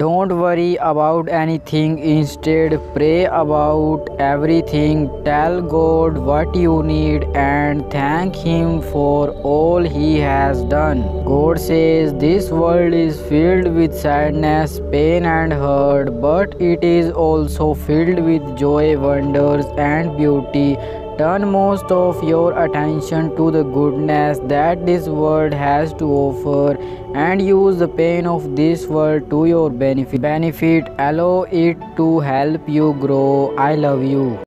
Don't worry about anything, instead pray about everything. Tell God what you need and thank Him for all He has done. God says this world is filled with sadness, pain and hurt, but it is also filled with joy, wonders and beauty. Turn most of your attention to the goodness that this world has to offer and use the pain of this world to your benefit. Allow it to help you grow. I love you.